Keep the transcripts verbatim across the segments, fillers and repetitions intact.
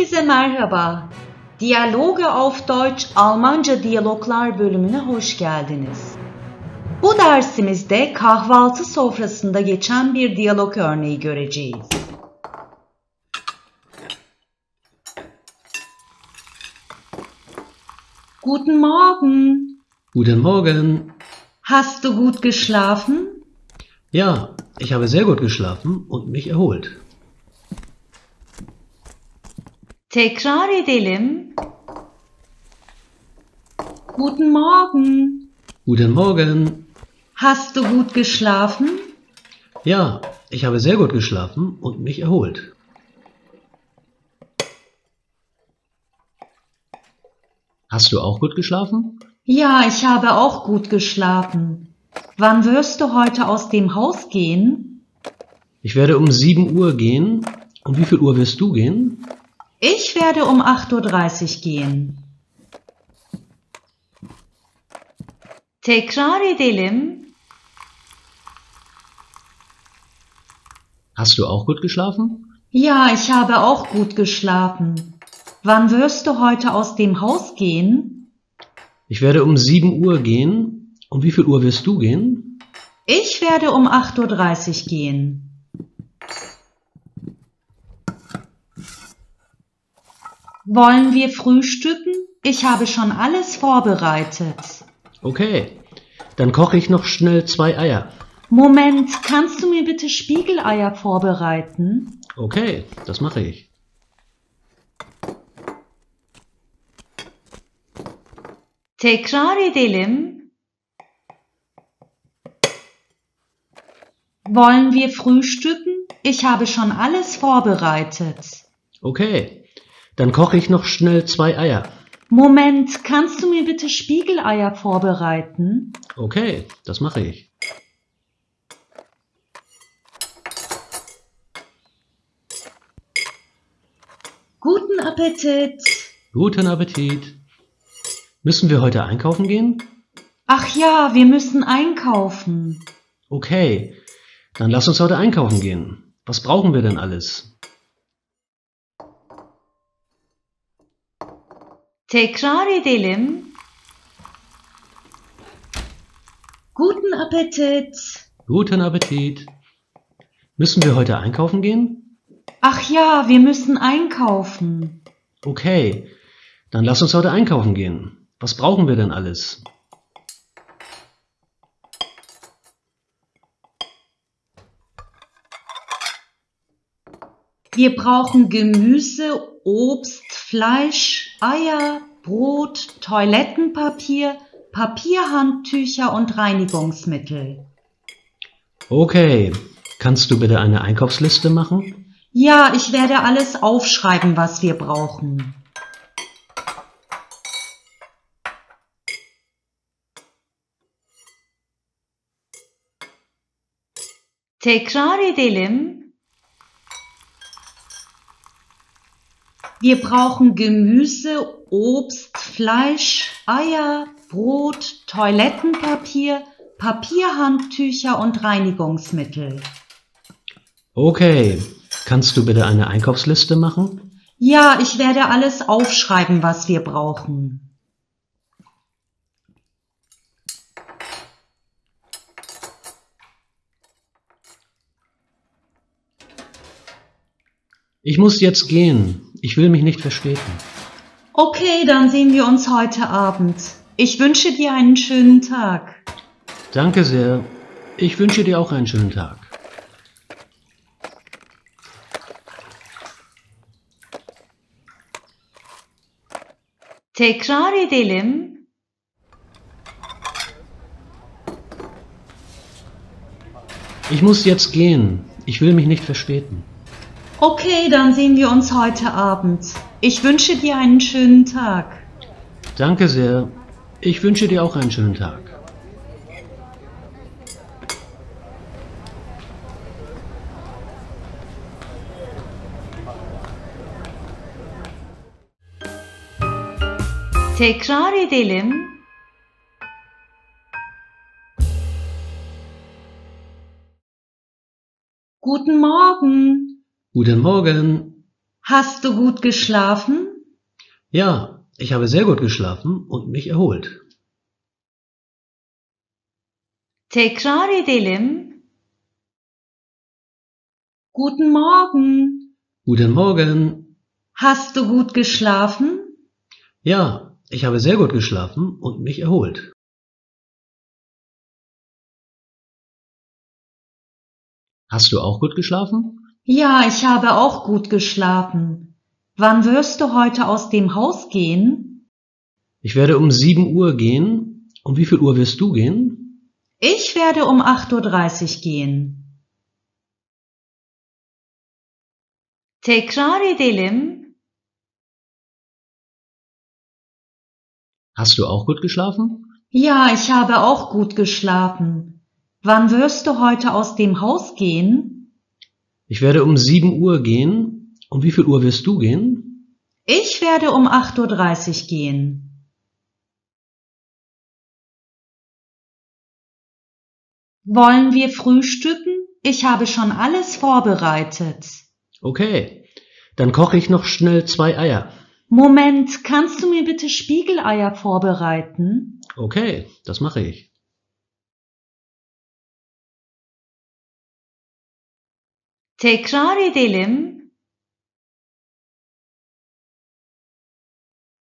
Herkese merhaba. Dialoge auf Deutsch Almanca diyaloglar bölümüne hoş geldiniz. Bu dersimizde kahvaltı sofrasında geçen bir diyalog örneği göreceğiz. Guten Morgen. Guten Morgen. Hast du gut geschlafen? Ja, ich habe sehr gut geschlafen und mich erholt. Tekrar edelim. Guten Morgen. Guten Morgen. Hast du gut geschlafen? Ja, ich habe sehr gut geschlafen und mich erholt. Hast du auch gut geschlafen? Ja, ich habe auch gut geschlafen. Wann wirst du heute aus dem Haus gehen? Ich werde um sieben Uhr gehen. Um wie viel Uhr wirst du gehen? Ich werde um acht Uhr dreißig gehen. Tekrar edelim. Hast du auch gut geschlafen? Ja, ich habe auch gut geschlafen. Wann wirst du heute aus dem Haus gehen? Ich werde um sieben Uhr gehen. Um wie viel Uhr wirst du gehen? Ich werde um acht Uhr dreißig gehen. Wollen wir frühstücken? Ich habe schon alles vorbereitet. Okay, dann koche ich noch schnell zwei Eier. Moment, kannst du mir bitte Spiegeleier vorbereiten? Okay, das mache ich. Tekrar edelim. Wollen wir frühstücken? Ich habe schon alles vorbereitet. Okay. Dann koche ich noch schnell zwei Eier. Moment, kannst du mir bitte Spiegeleier vorbereiten? Okay, das mache ich. Guten Appetit! Guten Appetit! Müssen wir heute einkaufen gehen? Ach ja, wir müssen einkaufen. Okay, dann lass uns heute einkaufen gehen. Was brauchen wir denn alles? Tekrar edelim. Guten Appetit. Guten Appetit. Müssen wir heute einkaufen gehen? Ach ja, wir müssen einkaufen. Okay, dann lass uns heute einkaufen gehen. Was brauchen wir denn alles? Wir brauchen Gemüse, Obst, Fleisch, Eier, Brot, Toilettenpapier, Papierhandtücher und Reinigungsmittel. Okay, kannst du bitte eine Einkaufsliste machen? Ja, ich werde alles aufschreiben, was wir brauchen. Tekrar edelim. Wir brauchen Gemüse, Obst, Fleisch, Eier, Brot, Toilettenpapier, Papierhandtücher und Reinigungsmittel. Okay, kannst du bitte eine Einkaufsliste machen? Ja, ich werde alles aufschreiben, was wir brauchen. Ich muss jetzt gehen. Ich will mich nicht verspäten. Okay, dann sehen wir uns heute Abend. Ich wünsche dir einen schönen Tag. Danke sehr. Ich wünsche dir auch einen schönen Tag. Tekrar edelim. Ich muss jetzt gehen. Ich will mich nicht verspäten. Okay, dann sehen wir uns heute Abend. Ich wünsche dir einen schönen Tag. Danke sehr. Ich wünsche dir auch einen schönen Tag. Tekrar edelim. Guten Morgen. Guten Morgen. Hast du gut geschlafen? Ja, ich habe sehr gut geschlafen und mich erholt. Tekrar edelim. Guten Morgen. Guten Morgen. Hast du gut geschlafen? Ja, ich habe sehr gut geschlafen und mich erholt. Hast du auch gut geschlafen? Ja, ich habe auch gut geschlafen. Wann wirst du heute aus dem Haus gehen? Ich werde um sieben Uhr gehen. Um wie viel Uhr wirst du gehen? Ich werde um acht Uhr dreißig gehen. Tekrar edelim. Hast du auch gut geschlafen? Ja, ich habe auch gut geschlafen. Wann wirst du heute aus dem Haus gehen? Ich werde um sieben Uhr gehen. Um wie viel Uhr wirst du gehen? Ich werde um acht Uhr dreißig gehen. Wollen wir frühstücken? Ich habe schon alles vorbereitet. Okay, dann koche ich noch schnell zwei Eier. Moment, kannst du mir bitte Spiegeleier vorbereiten? Okay, das mache ich. Tekrar edelim.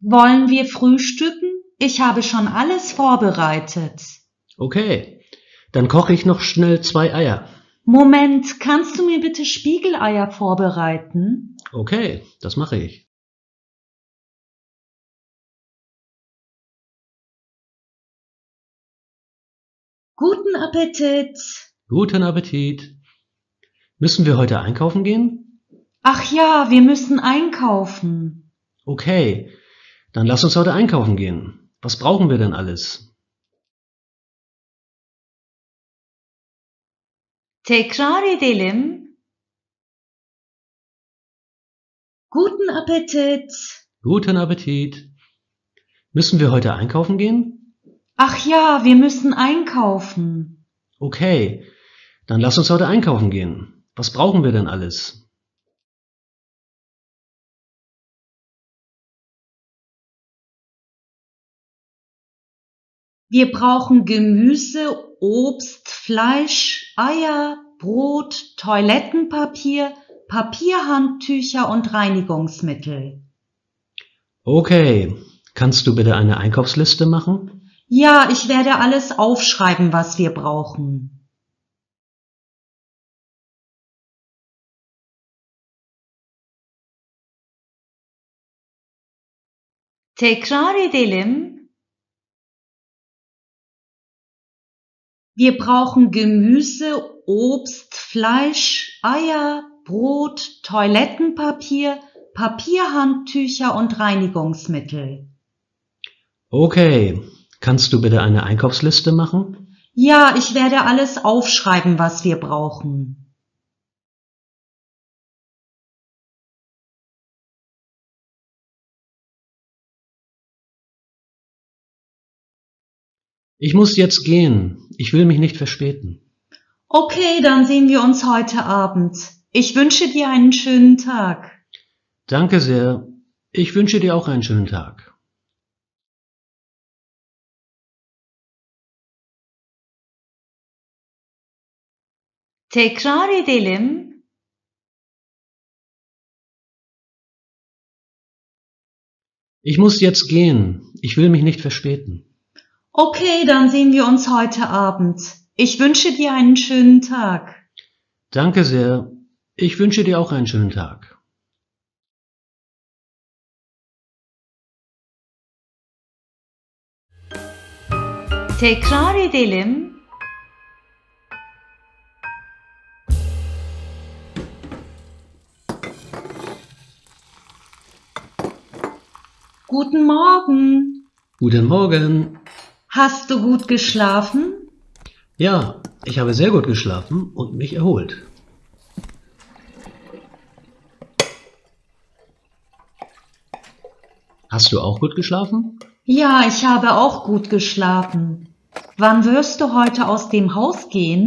Wollen wir frühstücken? Ich habe schon alles vorbereitet. Okay, dann koche ich noch schnell zwei Eier. Moment, kannst du mir bitte Spiegeleier vorbereiten? Okay, das mache ich. Guten Appetit! Guten Appetit! Müssen wir heute einkaufen gehen? Ach ja, wir müssen einkaufen. Okay, dann lass uns heute einkaufen gehen. Was brauchen wir denn alles? Tekrar edelim. Guten Appetit! Guten Appetit! Müssen wir heute einkaufen gehen? Ach ja, wir müssen einkaufen. Okay, dann lass uns heute einkaufen gehen. Was brauchen wir denn alles? Wir brauchen Gemüse, Obst, Fleisch, Eier, Brot, Toilettenpapier, Papierhandtücher und Reinigungsmittel. Okay, kannst du bitte eine Einkaufsliste machen? Ja, ich werde alles aufschreiben, was wir brauchen. Tekrar edelim. Wir brauchen Gemüse, Obst, Fleisch, Eier, Brot, Toilettenpapier, Papierhandtücher und Reinigungsmittel. Okay. Kannst du bitte eine Einkaufsliste machen? Ja, ich werde alles aufschreiben, was wir brauchen. Ich muss jetzt gehen. Ich will mich nicht verspäten. Okay, dann sehen wir uns heute Abend. Ich wünsche dir einen schönen Tag. Danke sehr. Ich wünsche dir auch einen schönen Tag. Tekrar edelim. Ich muss jetzt gehen. Ich will mich nicht verspäten. Okay, dann sehen wir uns heute Abend. Ich wünsche dir einen schönen Tag. Danke sehr. Ich wünsche dir auch einen schönen Tag. Tekrar edelim. Guten Morgen. Guten Morgen. Hast du gut geschlafen? Ja, ich habe sehr gut geschlafen und mich erholt. Hast du auch gut geschlafen? Ja, ich habe auch gut geschlafen. Wann wirst du heute aus dem Haus gehen?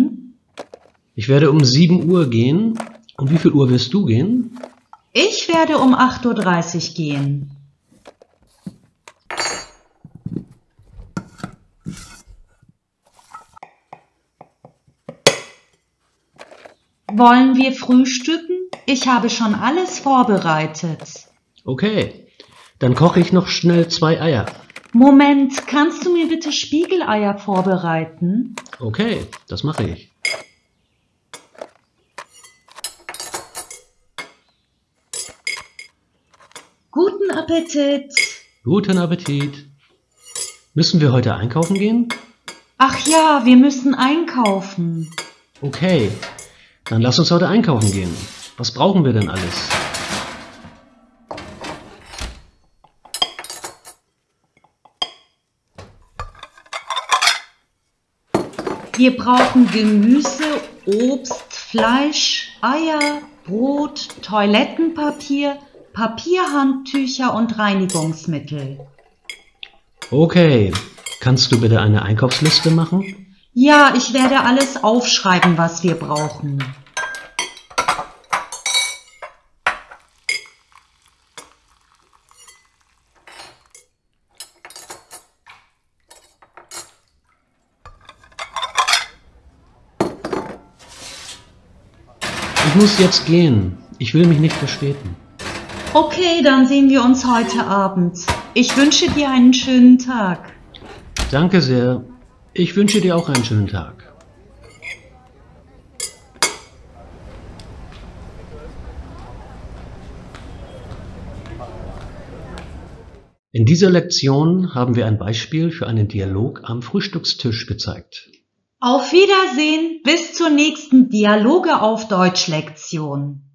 Ich werde um sieben Uhr gehen. Um wie viel Uhr wirst du gehen? Ich werde um acht Uhr dreißig gehen. Wollen wir frühstücken? Ich habe schon alles vorbereitet. Okay, dann koche ich noch schnell zwei Eier. Moment, kannst du mir bitte Spiegeleier vorbereiten? Okay, das mache ich. Guten Appetit! Guten Appetit! Müssen wir heute einkaufen gehen? Ach ja, wir müssen einkaufen. Okay, dann lass uns heute einkaufen gehen. Was brauchen wir denn alles? Wir brauchen Gemüse, Obst, Fleisch, Eier, Brot, Toilettenpapier, Papierhandtücher und Reinigungsmittel. Okay, kannst du bitte eine Einkaufsliste machen? Ja, ich werde alles aufschreiben, was wir brauchen. Ich muss jetzt gehen. Ich will mich nicht verspäten. Okay, dann sehen wir uns heute Abend. Ich wünsche dir einen schönen Tag. Danke sehr. Ich wünsche dir auch einen schönen Tag. In dieser Lektion haben wir ein Beispiel für einen Dialog am Frühstückstisch gezeigt. Auf Wiedersehen, bis zur nächsten Dialoge auf Deutsch Lektion.